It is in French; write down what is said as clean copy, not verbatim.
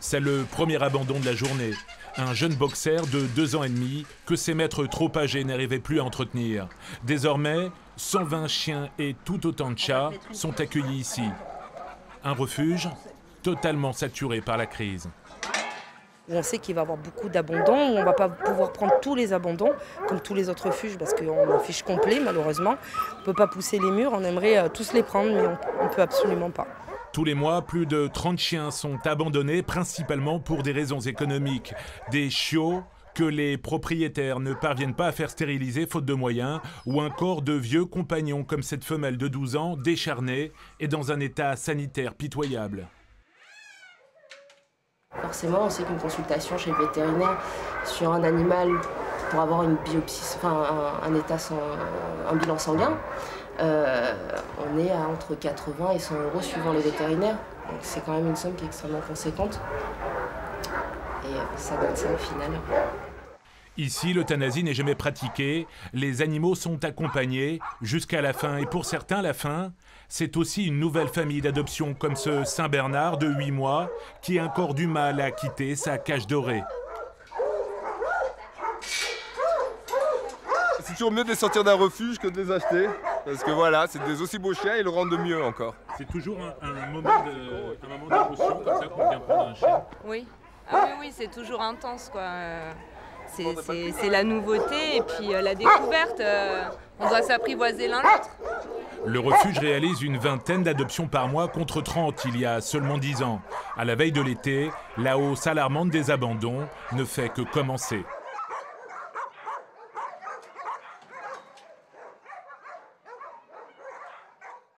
C'est le premier abandon de la journée. Un jeune boxeur de 2 ans et demi que ses maîtres trop âgés n'arrivaient plus à entretenir. Désormais, 120 chiens et tout autant de chats sont accueillis ici. Un refuge totalement saturé par la crise. On sait qu'il va y avoir beaucoup d'abandons, on ne va pas pouvoir prendre tous les abandons, comme tous les autres refuges, parce qu'on affiche complet malheureusement. On ne peut pas pousser les murs, on aimerait tous les prendre, mais on ne peut absolument pas. Tous les mois, plus de 30 chiens sont abandonnés, principalement pour des raisons économiques. Des chiots que les propriétaires ne parviennent pas à faire stériliser faute de moyens, ou encore de vieux compagnons comme cette femelle de 12 ans, décharnée et dans un état sanitaire pitoyable. Forcément, on sait qu'une consultation chez le vétérinaire sur un animal pour avoir une biopsie, enfin un bilan sanguin, on est à entre 80 et 100 euros suivant les vétérinaires. Donc c'est quand même une somme qui est extrêmement conséquente. Et ça donne ça au final. Ici, l'euthanasie n'est jamais pratiquée. Les animaux sont accompagnés jusqu'à la fin. Et pour certains, la fin, c'est aussi une nouvelle famille d'adoption, comme ce Saint-Bernard de 8 mois, qui a encore du mal à quitter sa cage dorée. C'est toujours mieux de les sortir d'un refuge que de les acheter. Parce que voilà, c'est des aussi beaux chiens, ils le rendent de mieux encore. C'est toujours un moment d'émotion comme ça qu'on vient prendre un chien. Oui, ah oui, oui, c'est toujours intense, quoi. C'est la nouveauté et puis la découverte. On doit s'apprivoiser l'un l'autre. Le refuge réalise une vingtaine d'adoptions par mois contre 30 il y a seulement 10 ans. À la veille de l'été, la hausse alarmante des abandons ne fait que commencer.